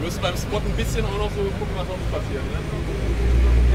Wir müssen beim Spot ein bisschen auch noch so gucken, was noch passiert. Ne?